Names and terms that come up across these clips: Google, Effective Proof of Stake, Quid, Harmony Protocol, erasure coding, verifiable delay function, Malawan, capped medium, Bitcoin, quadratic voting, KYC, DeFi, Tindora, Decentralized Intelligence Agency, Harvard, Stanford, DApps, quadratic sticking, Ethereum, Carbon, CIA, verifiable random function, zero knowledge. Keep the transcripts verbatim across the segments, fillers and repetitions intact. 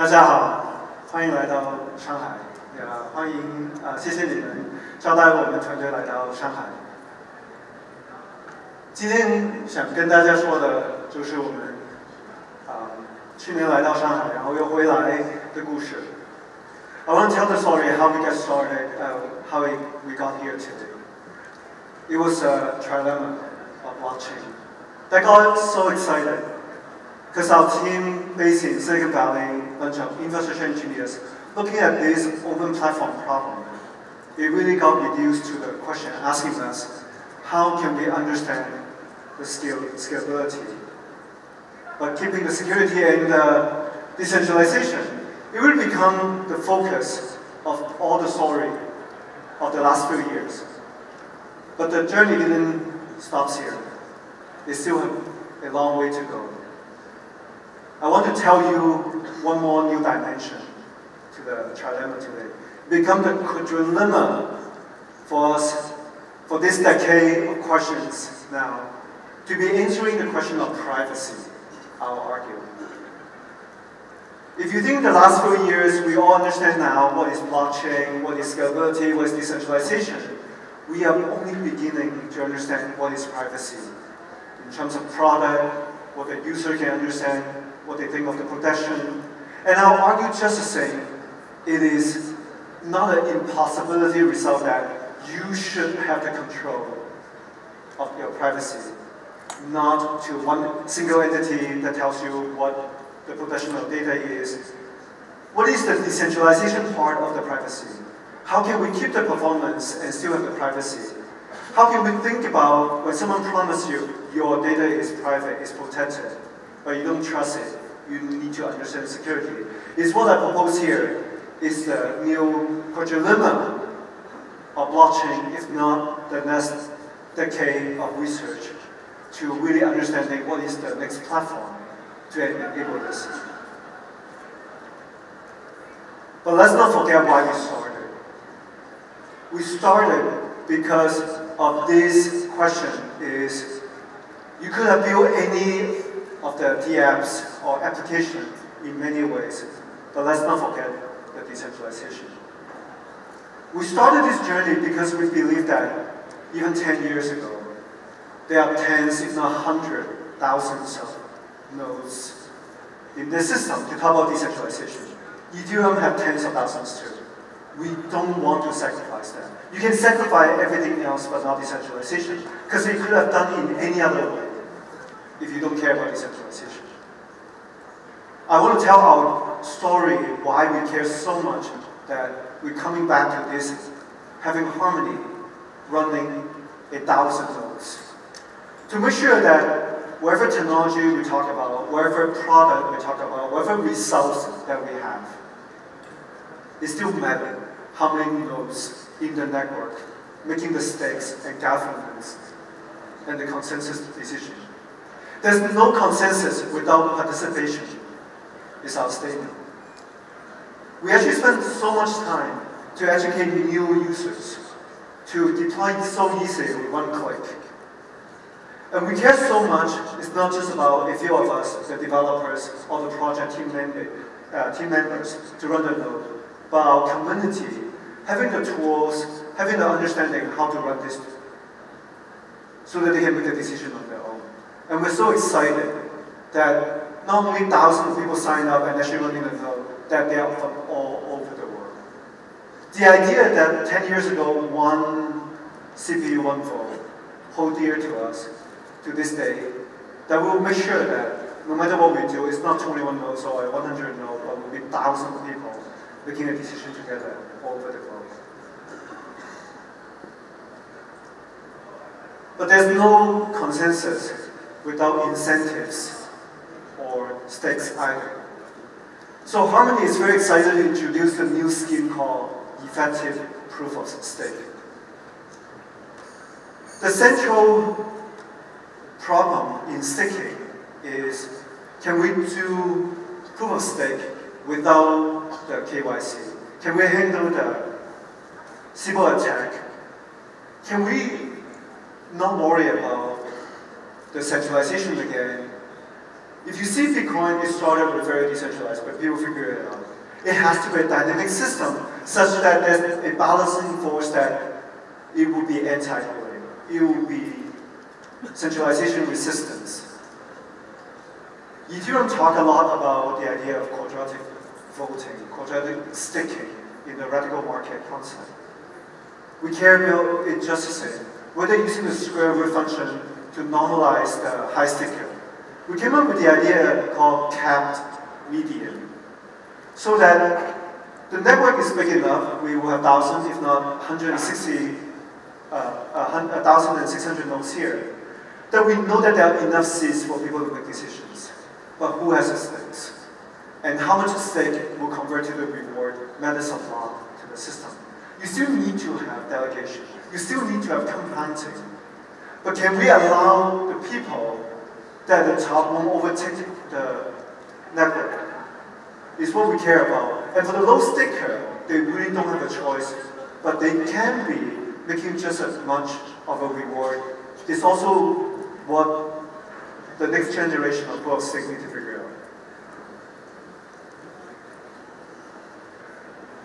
大家好，欢迎来到上海，也欢迎啊、呃，谢谢你们招待我们团队来到上海。今天想跟大家说的就是我们啊、呃、去年来到上海，然后又回来的故事。I want to tell the story how we got started, uh, how we got here today. It was a trilemma of blockchain that got us so excited. Because our team, based in Silicon Valley, a bunch of infrastructure engineers, looking at this open platform problem, it really got reduced to the question asking us, how can we understand the scale, scalability? But keeping the security and the decentralization, it will become the focus of all the story of the last few years. But the journey didn't stop here. They still have a long way to go. I want to tell you one more new dimension to the trilemma today. Become the quadrilemma for us, for this decade of questions now, to be answering the question of privacy, I'll argue. If you think the last few years, we all understand now what is blockchain, what is scalability, what is decentralization, we are only beginning to understand what is privacy in terms of product, what the user can understand, what they think of the protection. And I'll argue just the same, it is not an impossibility result that you should have the control of your privacy, not to one single entity that tells you what the protection of data is. What is the decentralization part of the privacy? How can we keep the performance and still have the privacy? How can we think about when someone promises you your data is private, is protected, but you don't trust it, you need to understand security? It's what I propose here, is the new quadrilemma of blockchain, if not the next decade of research, to really understanding what is the next platform to enable this. But let's not forget why we started. We started because of this question is, you could have built any of the DApps or application in many ways, but let's not forget the decentralization. We started this journey because we believe that even ten years ago, there are tens, if not hundred, thousands of nodes in the system to talk about decentralization. Ethereum have tens of thousands too. We don't want to sacrifice that. You can sacrifice everything else but not decentralization, because we could have done it in any other way, if you don't care about decentralization. I want to tell our story why we care so much that we're coming back to this, having Harmony running a thousand nodes. To make sure that whatever technology we talk about, whatever product we talk about, whatever results that we have, it still matters how many nodes in the network, making the stakes and governance and the consensus decision. There's no consensus without participation, is our statement. We actually spend so much time to educate new users, to deploy so easily with one click. And we care so much, it's not just about a few of us, the developers or the project team, member, uh, team members to run the node, but our community, having the tools, having the understanding of how to run this, so that they can make a decision on their own. And we're so excited that not only thousands of people sign up and actually running the node, that they are from all over the world. The idea that ten years ago, one C P U, one vote, hold dear to us, to this day, that we'll make sure that no matter what we do, it's not twenty-one nodes or one hundred nodes, but will be thousands of people making a decision together all over the globe. But there's no consensus without incentives or stakes either. So Harmony is very excited to introduce a new scheme called Effective Proof of Stake. The central problem in staking is, can we do proof of stake without the K Y C? Can we handle the Sybil attack? Can we not worry about the centralization again, If you see Bitcoin, it's started with very decentralized, but people figure it out. It has to be a dynamic system, such that there's a balancing force that it will be anti-voting. It will be centralization resistance. Ethereum talk a lot about the idea of quadratic voting, quadratic sticking in the radical market concept. We care about injustices, whether using the square root function to normalize the high sticker. We came up with the idea called capped medium, so that the network is big enough. We will have thousands, if not one hundred sixty, uh, one thousand six hundred nodes here, that we know that there are enough seats for people to make decisions. But who has the stakes? And how much stake will convert to the reward medicine law to the system? You still need to have delegation. You still need to have compounding. But can we allow the people that the top won't overtake the network? It's what we care about. And for the low sticker, they really don't have a choice, but they can be making just as much of a reward. It's also what the next generation of proof of stake need to figure out.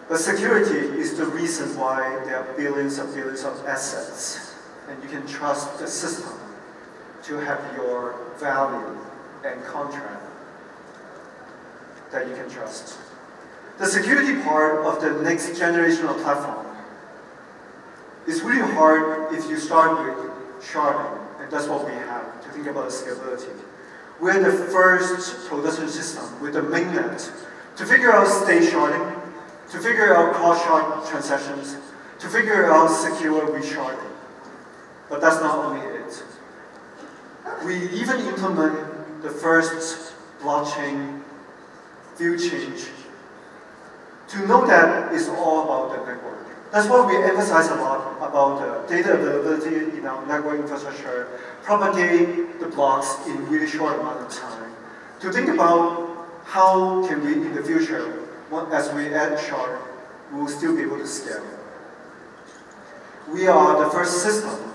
But security is the reason why there are billions and billions of assets, and you can trust the system to have your value and contract that you can trust. The security part of the next generation of platform is really hard if you start with sharding, and that's what we have to think about the scalability. We're the first production system with the mainnet to figure out state sharding, to figure out cross-shard transactions, to figure out secure resharding. But that's not only it. We even implement the first blockchain view change to know that it's all about the network. That's why we emphasize a lot about the data availability in our network infrastructure, propagate the blocks in really short amount of time, to think about how can we in the future, as we add shard, we will still be able to scale. We are the first system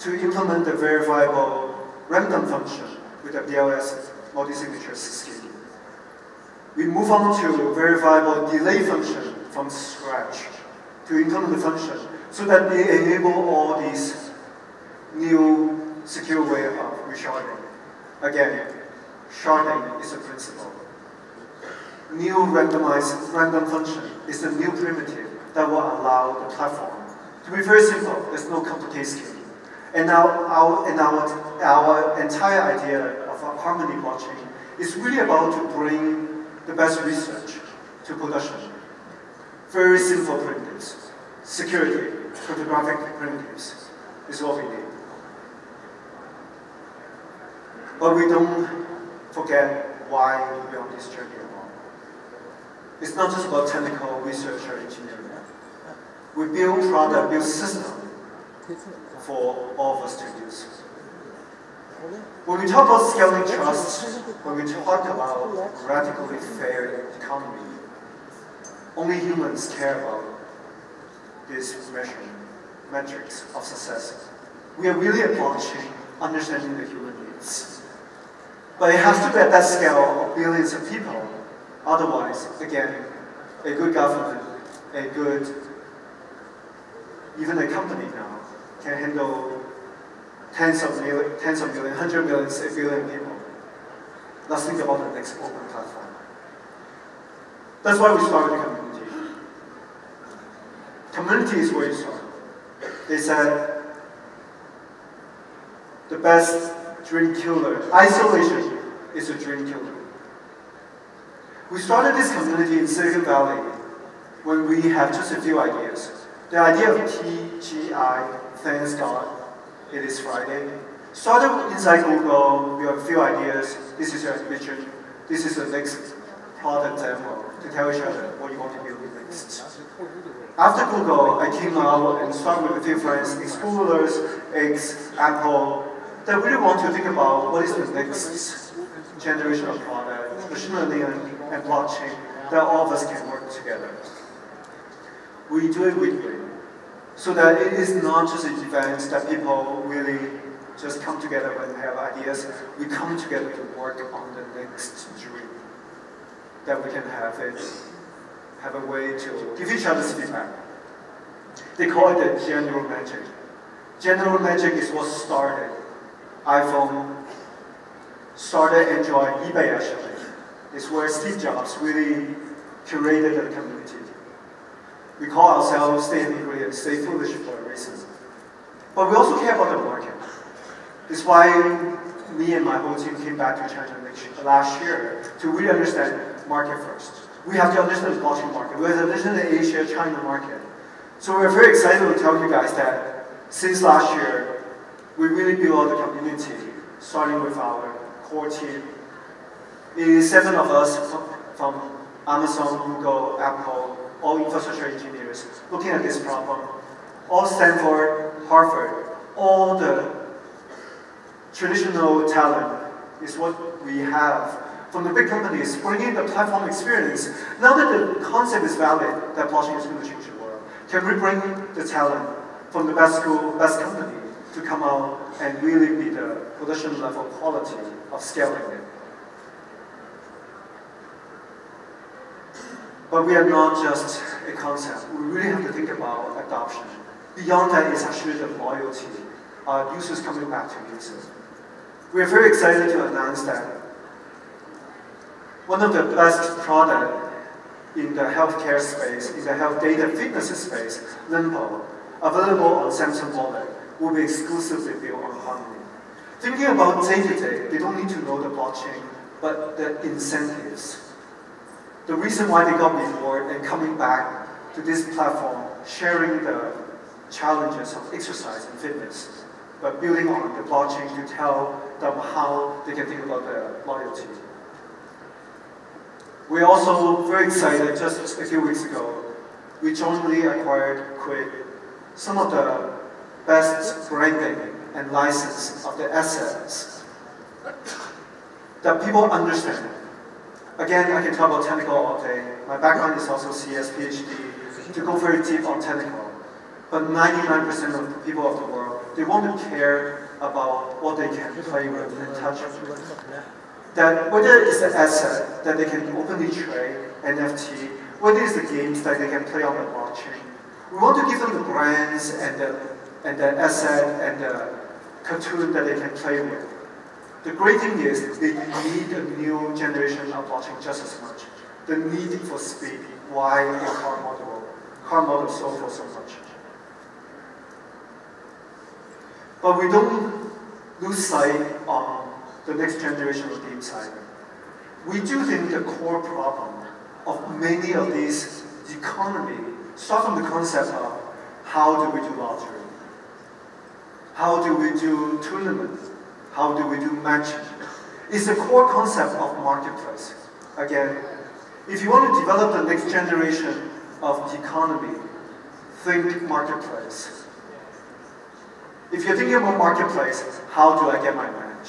to implement the verifiable random function with the B L S multi-signature scheme. We move on to verifiable delay function from scratch to implement the function so that we enable all these new secure way of resharding. Again, sharding is a principle. New randomized random function is the new primitive that will allow the platform to be very simple. There's no complicated scheme. And now our, and our, our entire idea of our Harmony blockchain is really about to bring the best research to production. Very simple primitives. Security, cryptographic primitives is what we need. But we don't forget why we're on this journey along. It's not just about technical research or engineering. We build product, build system for all of us to use. When we talk about scaling trust, when we talk about radically fair economy, only humans care about this measure, metrics of success. We are really a blockchain understanding the human needs. But it has to be at that scale of billions of people. Otherwise, again, a good government, a good, even a company now, can handle tens of million, tens of million, hundred millions, a billion people. Let's think about the next open platform. That's why we started the community. Community is where you start. They said the best dream killer, isolation is a dream killer. We started this community in Silicon Valley when we had just a few ideas. The idea of T G I, thanks God, it is Friday, started inside Google. We have a few ideas. This is your ambition. This is the next product demo to tell each other what you want to build next. After Google, I came out and started with a few friends, ex-Googlers, ex-Apple, that really want to think about what is the next generation of product, machine learning, and blockchain that all of us can work together. We do it weekly, so that it is not just an event that people really just come together when we have ideas. We come together to work on the next dream. That we can have it, have a way to give each other's feedback. They call it the general magic. General magic is what started iPhone, started Android, eBay actually. It's where Steve Jobs really curated the community. We call ourselves stay hungry and stay foolish for a reason. But we also care about the market. That's why me and my whole team came back to China last year to really understand market first. We have to understand the blockchain market. We have to understand the Asia-China market. So we're very excited to tell you guys that since last year, we really built the community, starting with our core team. It is seven of us from Amazon, Google, Apple, all infrastructure engineers looking at this problem. All Stanford, Harvard, all the traditional talent is what we have from the big companies, bringing the platform experience. Now that the concept is valid, that blockchain is going to change the world, can we bring the talent from the best school, best company to come out and really be the production level quality of scaling it? But we are not just a concept. We really have to think about adoption. Beyond that is actually the loyalty. Our users coming back to users. We are very excited to announce that one of the best products in the healthcare space, in the health data fitness space, Limbo, available on Samsung Wallet, will be exclusively built on Harmony. Thinking about day-to-day, they don't need to know the blockchain, but the incentives. The reason why they got me bored and coming back to this platform, sharing the challenges of exercise and fitness, but building on the blockchain to tell them how they can think about their loyalty. We're also very excited, just a few weeks ago, we jointly acquired Quid, some of the best branding and license of the assets that people understand. Again, I can talk about technical all day. My background is also C S, PhD, to go very deep on technical. But ninety-nine percent of the people of the world, they want to care about what they can play with and touch with. That whether it's an asset that they can openly trade, N F T, whether it's the games that they can play on the blockchain. We want to give them the brands and the, and the asset and the cartoon that they can play with. The great thing is, they need a new generation of blockchain just as much. The need for speed, why the car model, car model so for so much. But we don't lose sight on the next generation of deep side. We do think the core problem of many of these economy starts from the concept of how do we do lottery? How do we do tournament? How do we do matching? It's the core concept of marketplace. Again, if you want to develop the next generation of the economy, think marketplace. If you're thinking about marketplace, how do I get my match?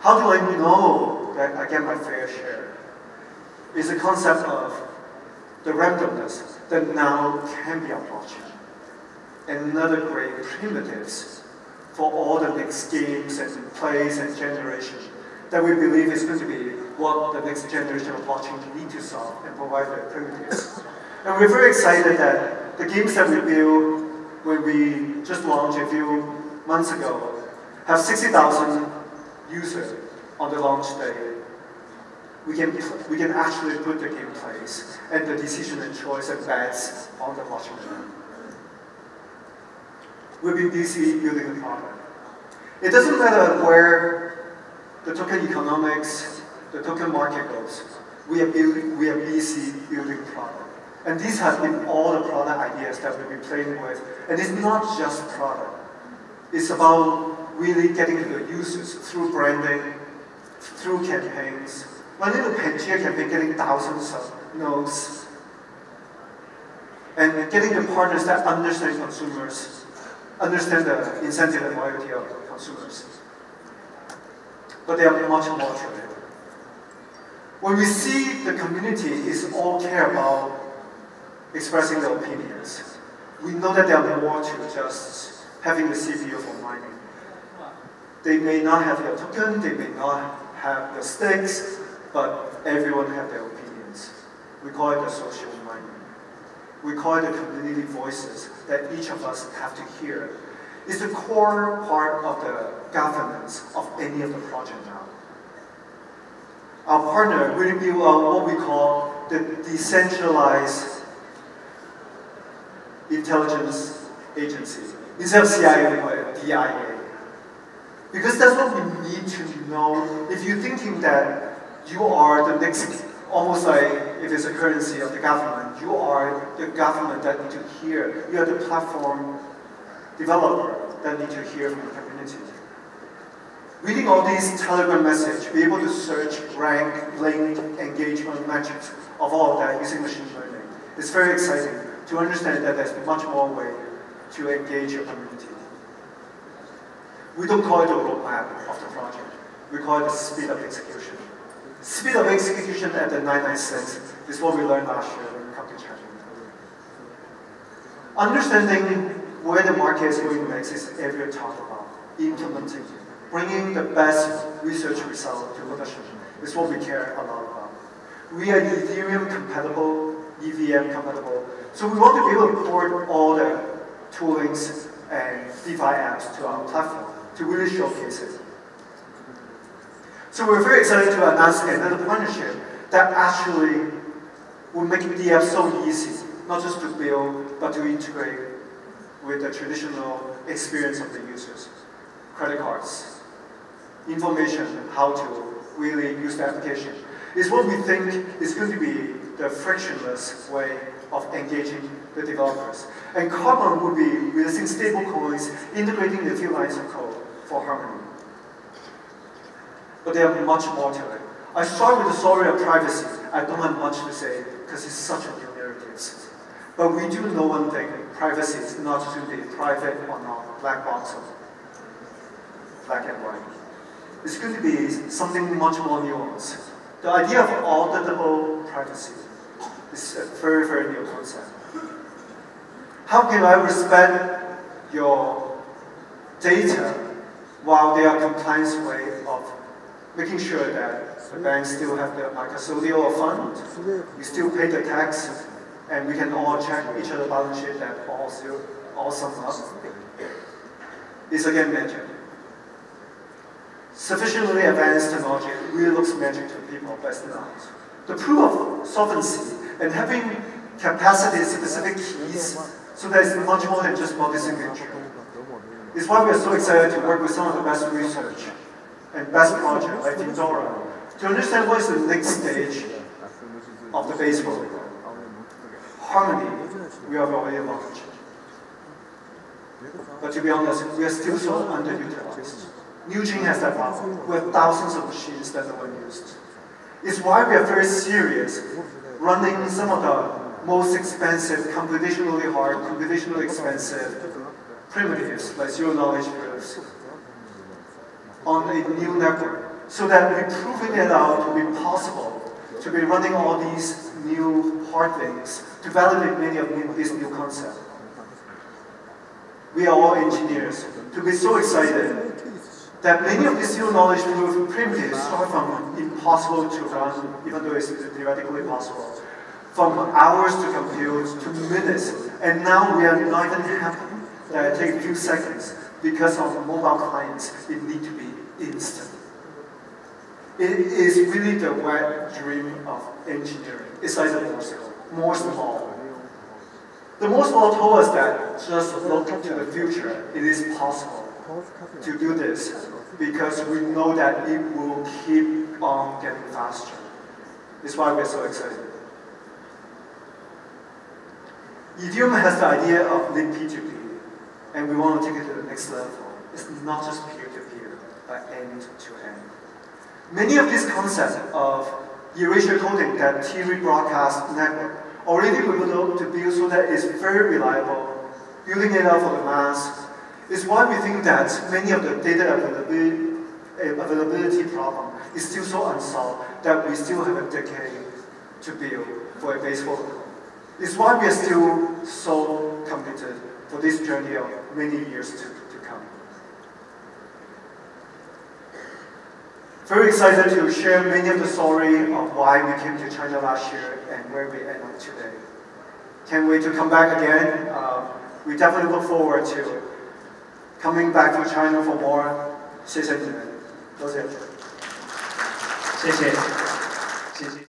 How do I know that I get my fair share? It's the concept of the randomness that now can be approached. Another great primitives for all the next games and plays and generation that we believe is going to be what the next generation of blockchain need to solve and provide the primitives. And we're very excited that the games that we build, when we just launched a few months ago, have sixty thousand users on the launch day. We can, we can actually put the game plays and the decision and choice and bets on the blockchain. We've been busy building the product. It doesn't matter where the token economics, the token market goes. We are building, we are busy building product. And these have been all the product ideas that we've been playing with. And it's not just product. It's about really getting to the users through branding, through campaigns. My little Pangea campaign getting thousands of notes. And getting the partners that understand consumers, understand the incentive and loyalty of consumers. But they are much more to it. When we see the community is all care about expressing their opinions, we know that there are more to just having the C P U for mining. They may not have their token, they may not have the stakes, but everyone have their opinions. We call it the social mining. We call it the community voices that each of us have to hear. It's the core part of the governance of any of the project now. Our partner will build out what we call the Decentralized Intelligence Agency. Instead of C I A, we call it D I A. Because that's what we need to know. If you're thinking that you are the next, almost like if it's a currency of the government, you are the government that need to hear. You are the platform developer that need to hear from the community. Reading all these Telegram messages, be able to search, rank, link, engagement, metrics of all of that using machine learning. It's very exciting to understand that there's much more way to engage your community. We don't call it the roadmap of the project. We call it the speed of execution. Speed of execution at the nine nine six is what we learned last year when we come to China. Understanding where the market is going next is every talk about. Implementing, bringing the best research result to production is what we care a lot about. We are Ethereum compatible, E V M compatible, so we want to be able to port all the toolings and DeFi apps to our platform to really showcase it. So we're very excited to announce another partnership that actually will make the app so easy, not just to build, but to integrate with the traditional experience of the users. Credit cards, information, how to really use the application. It's what we think is going to be the frictionless way of engaging the developers. And Carbon will be releasing stable coins, integrating the few lines of code for Harmony. But there are much more to it. I start with the story of privacy. I don't have much to say because it's such a new narrative. But we do know one thing, privacy is not to be private or not, black box or black and white. It's going to be something much more nuanced. The idea of auditable privacy is a very, very new concept. How can I respect your data while there are compliance way of making sure that the banks still have their custodial fund, you still pay the tax, and we can all check each other's balance sheet that all still all sums up. It's again magic. Sufficiently advanced technology really looks magic to people, but it's not. The proof of sovereignty and having capacity-specific keys, so that it's much more than just multi-signature. It's why we are so excited to work with some of the best research and best projects like Tindora to understand what is the next stage of the base world. Harmony, we have already launched. But to be honest, we are still so underutilized. NewGen has that problem. We have thousands of machines that no one used. It's why we are very serious running some of the most expensive, computationally hard, computationally expensive primitives, like zero knowledge primitives, on a new network, so that we're proving it out to be possible to be running all these new hard things to validate many of these new concepts. We are all engineers to be so excited that many of these zero knowledge primitives start from impossible to run, even though it's theoretically possible, from hours to compute to minutes, and now we are not even happy that it takes a few seconds because of mobile clients. It needs to be instant. It is really the wet dream of engineering. It's like the Morse code, Morse law. The Morse law told us that just look to the future. It is possible to do this because we know that it will keep on getting faster. That's why we're so excited. Ethereum has the idea of LeapP two P, and we want to take it to the next level. It's not just peer-to-peer, but end-to-end. Many of these concepts of erasure coding that T V broadcast network already we built to build so that it's very reliable, building it out for the mass. It's why we think that many of the data availability, availability problem is still so unsolved that we still have a decade to build for a base protocol. It's why we are still so committed for this journey of many years to, to come. Very excited to share many of the story of why we came to China last year and where we end up today. Can't wait to come back again. Um, we definitely look forward to coming back to China for more. 谢谢你们，多谢。谢谢，谢谢。